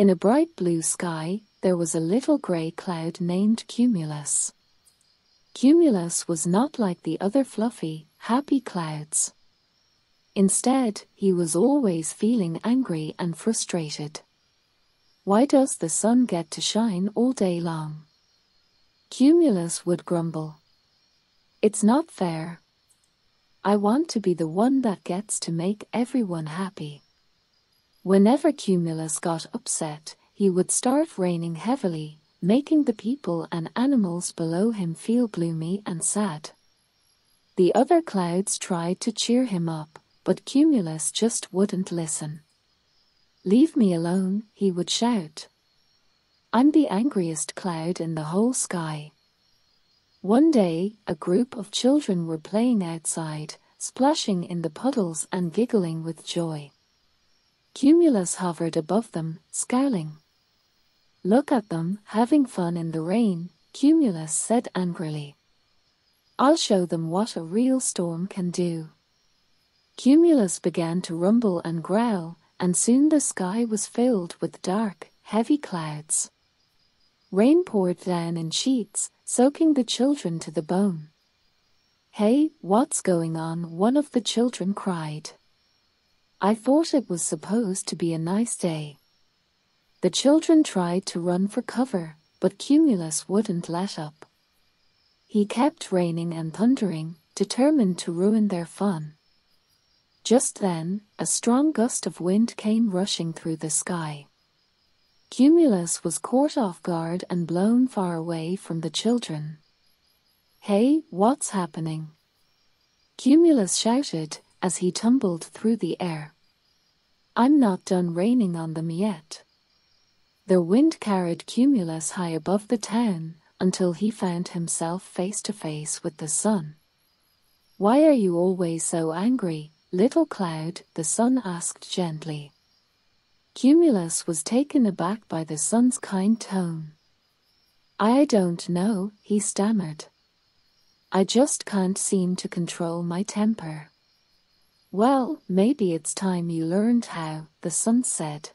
In a bright blue sky, there was a little grey cloud named Cumulus. Cumulus was not like the other fluffy, happy clouds. Instead, he was always feeling angry and frustrated. Why does the sun get to shine all day long? Cumulus would grumble. It's not fair. I want to be the one that gets to make everyone happy. Whenever Cumulus got upset, he would start raining heavily, making the people and animals below him feel gloomy and sad. The other clouds tried to cheer him up, but Cumulus just wouldn't listen. "Leave me alone," he would shout. "I'm the angriest cloud in the whole sky." One day, a group of children were playing outside, splashing in the puddles and giggling with joy. Cumulus hovered above them, scowling. "Look at them, having fun in the rain," Cumulus said angrily. "I'll show them what a real storm can do." Cumulus began to rumble and growl, and soon the sky was filled with dark, heavy clouds. Rain poured down in sheets, soaking the children to the bone. "Hey, what's going on?" one of the children cried. "I thought it was supposed to be a nice day." The children tried to run for cover, but Cumulus wouldn't let up. He kept raining and thundering, determined to ruin their fun. Just then, a strong gust of wind came rushing through the sky. Cumulus was caught off guard and blown far away from the children. "Hey, what's happening?" Cumulus shouted as he tumbled through the air. "I'm not done raining on them yet." The wind carried Cumulus high above the town, until he found himself face to face with the sun. "Why are you always so angry, little cloud?" the sun asked gently. Cumulus was taken aback by the sun's kind tone. "I don't know," he stammered. "I just can't seem to control my temper." "Well, maybe it's time you learned how," the sun said.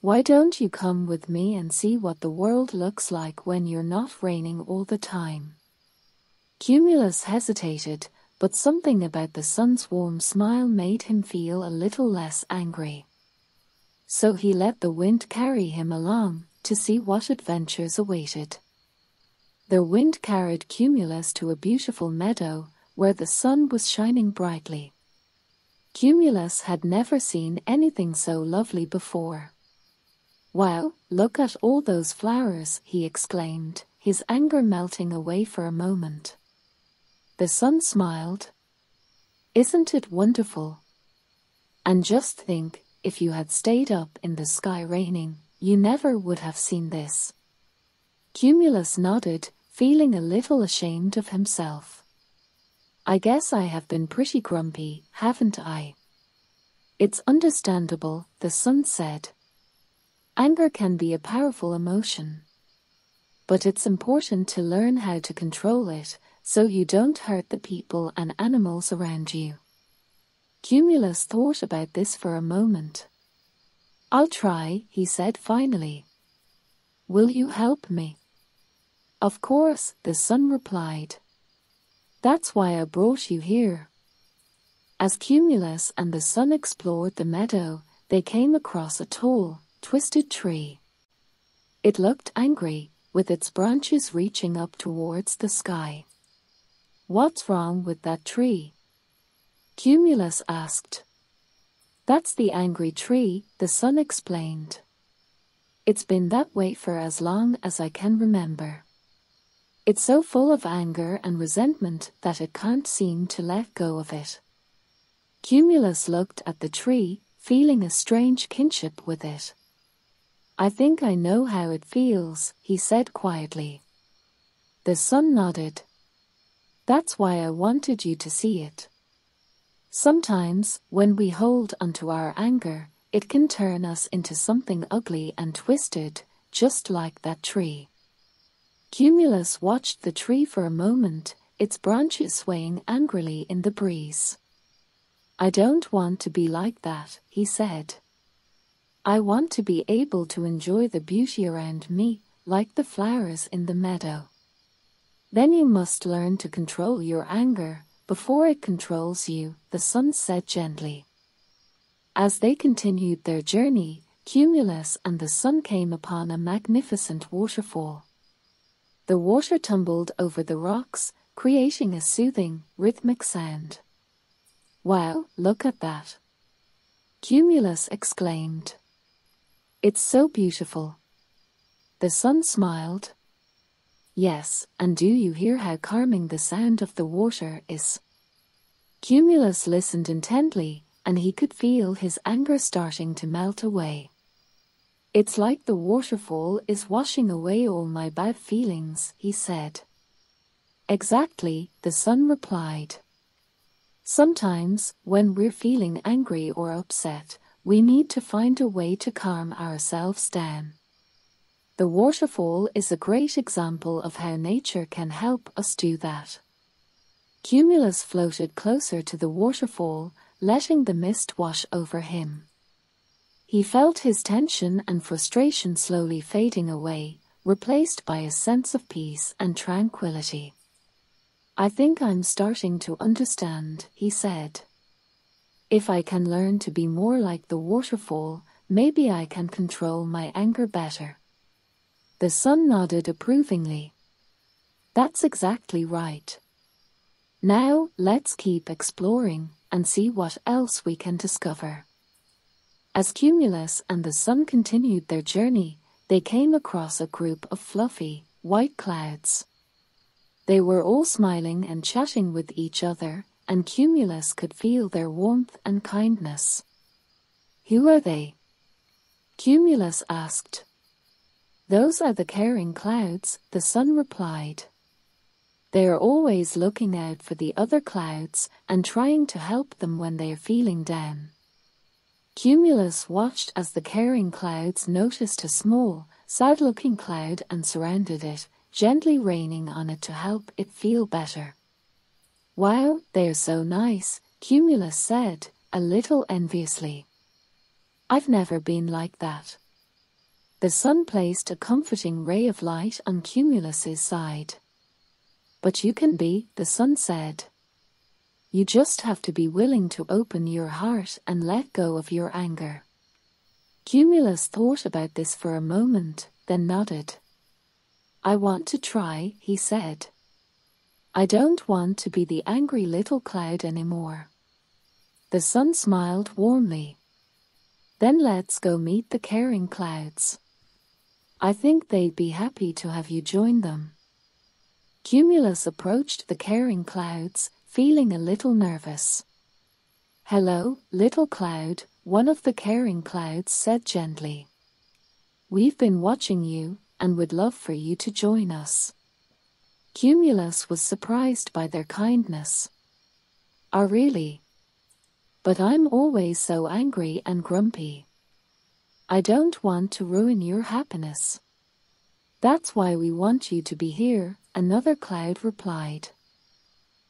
"Why don't you come with me and see what the world looks like when you're not raining all the time?" Cumulus hesitated, but something about the sun's warm smile made him feel a little less angry. So he let the wind carry him along, to see what adventures awaited. The wind carried Cumulus to a beautiful meadow, where the sun was shining brightly. Cumulus had never seen anything so lovely before. "Wow, look at all those flowers," he exclaimed, his anger melting away for a moment. The sun smiled. "Isn't it wonderful? And just think, if you had stayed up in the sky raining, you never would have seen this." Cumulus nodded, feeling a little ashamed of himself. "I guess I have been pretty grumpy, haven't I?" "It's understandable," the sun said. "Anger can be a powerful emotion. But it's important to learn how to control it, so you don't hurt the people and animals around you." Cumulus thought about this for a moment. "I'll try," he said finally. "Will you help me?" "Of course," the sun replied. "That's why I brought you here." As Cumulus and the sun explored the meadow, they came across a tall, twisted tree. It looked angry, with its branches reaching up towards the sky. "What's wrong with that tree?" Cumulus asked. "That's the angry tree," the sun explained. "It's been that way for as long as I can remember. It's so full of anger and resentment that it can't seem to let go of it." Cumulus looked at the tree, feeling a strange kinship with it. "I think I know how it feels," he said quietly. The sun nodded. "That's why I wanted you to see it. Sometimes, when we hold onto our anger, it can turn us into something ugly and twisted, just like that tree." Cumulus watched the tree for a moment, its branches swaying angrily in the breeze. "I don't want to be like that," he said. I want to be able to enjoy the beauty around me, like the flowers in the meadow. Then you must learn to control your anger, before it controls you," the sun said gently. As they continued their journey, Cumulus and the sun came upon a magnificent waterfall. The water tumbled over the rocks, creating a soothing, rhythmic sound. "Wow, look at that!" Cumulus exclaimed. "It's so beautiful." The sun smiled. "Yes, and do you hear how calming the sound of the water is?" Cumulus listened intently, and he could feel his anger starting to melt away. "It's like the waterfall is washing away all my bad feelings," he said. "Exactly," the sun replied. "Sometimes, when we're feeling angry or upset, we need to find a way to calm ourselves down. The waterfall is a great example of how nature can help us do that." Cumulus floated closer to the waterfall, letting the mist wash over him. He felt his tension and frustration slowly fading away, replaced by a sense of peace and tranquility. "I think I'm starting to understand," he said. "If I can learn to be more like the waterfall, maybe I can control my anger better." The sun nodded approvingly. "That's exactly right. Now, let's keep exploring, and see what else we can discover." As Cumulus and the sun continued their journey, they came across a group of fluffy, white clouds. They were all smiling and chatting with each other, and Cumulus could feel their warmth and kindness. "Who are they?" Cumulus asked. "Those are the caring clouds," the sun replied. "They are always looking out for the other clouds, and trying to help them when they are feeling down." Cumulus watched as the caring clouds noticed a small, sad-looking cloud and surrounded it, gently raining on it to help it feel better. "Wow, they're so nice," Cumulus said, a little enviously. "I've never been like that." The sun placed a comforting ray of light on Cumulus's side. "But you can be," the sun said. "You just have to be willing to open your heart and let go of your anger." Cumulus thought about this for a moment, then nodded. "I want to try," he said. "I don't want to be the angry little cloud anymore." The sun smiled warmly. "Then let's go meet the caring clouds. I think they'd be happy to have you join them." Cumulus approached the caring clouds, feeling a little nervous. "Hello, little cloud," one of the caring clouds said gently. "We've been watching you, and would love for you to join us." Cumulus was surprised by their kindness. "Ah, really? But I'm always so angry and grumpy. I don't want to ruin your happiness." "That's why we want you to be here," another cloud replied.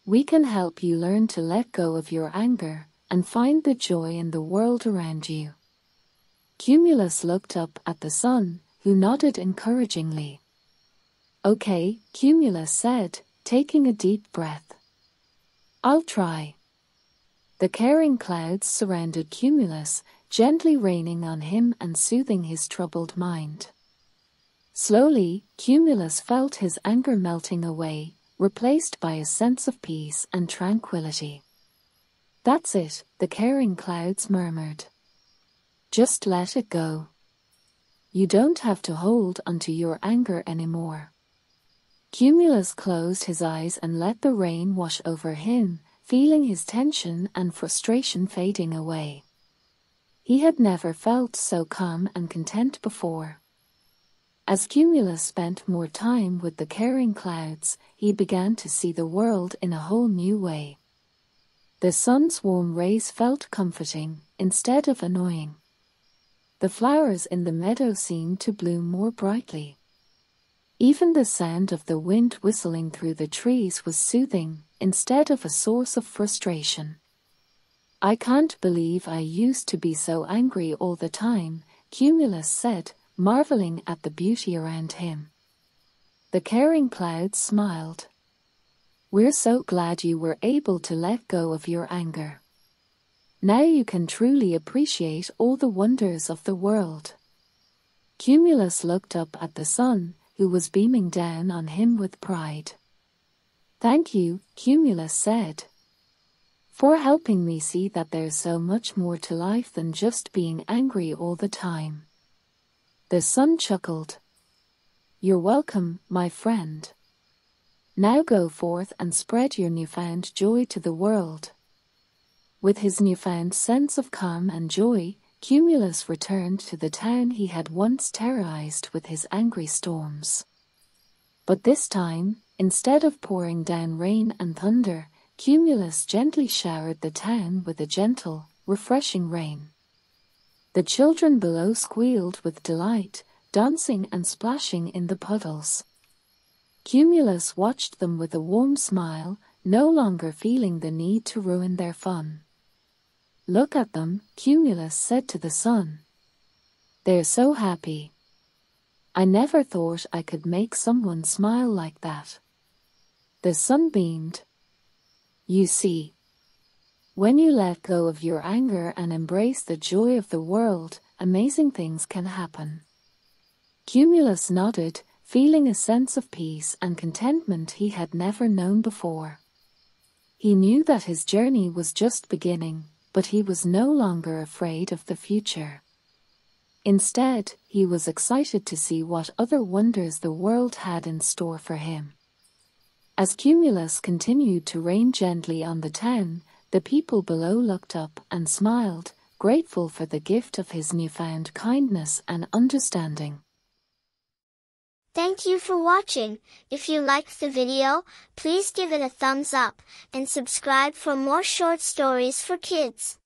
"We can help you learn to let go of your anger, and find the joy in the world around you." Cumulus looked up at the sun, who nodded encouragingly. "Okay," Cumulus said, taking a deep breath. "I'll try." The caring clouds surrounded Cumulus, gently raining on him and soothing his troubled mind. Slowly, Cumulus felt his anger melting away, replaced by a sense of peace and tranquility. "That's it," the caring clouds murmured. "Just let it go. You don't have to hold onto your anger anymore." Cumulus closed his eyes and let the rain wash over him, feeling his tension and frustration fading away. He had never felt so calm and content before. As Cumulus spent more time with the caring clouds, he began to see the world in a whole new way. The sun's warm rays felt comforting, instead of annoying. The flowers in the meadow seemed to bloom more brightly. Even the sound of the wind whistling through the trees was soothing, instead of a source of frustration. "I can't believe I used to be so angry all the time," Cumulus said, marveling at the beauty around him. The caring clouds smiled. We're so glad you were able to let go of your anger. Now you can truly appreciate all the wonders of the world. Cumulus looked up at the sun, who was beaming down on him with pride. Thank you, Cumulus said, for helping me see that there's so much more to life than just being angry all the time. The sun chuckled. You're welcome, my friend. Now go forth and spread your newfound joy to the world. With his newfound sense of calm and joy, Cumulus returned to the town he had once terrorized with his angry storms. But this time, instead of pouring down rain and thunder, Cumulus gently showered the town with a gentle, refreshing rain. The children below squealed with delight, dancing and splashing in the puddles. Cumulus watched them with a warm smile, no longer feeling the need to ruin their fun. Look at them, Cumulus said to the sun. They're so happy. I never thought I could make someone smile like that. The sun beamed. You see, when you let go of your anger and embrace the joy of the world, amazing things can happen. Cumulus nodded, feeling a sense of peace and contentment he had never known before. He knew that his journey was just beginning, but he was no longer afraid of the future. Instead, he was excited to see what other wonders the world had in store for him. As Cumulus continued to rain gently on the town, the people below looked up and smiled, grateful for the gift of his newfound kindness and understanding. Thank you for watching. If you liked the video, please give it a thumbs up and subscribe for more short stories for kids.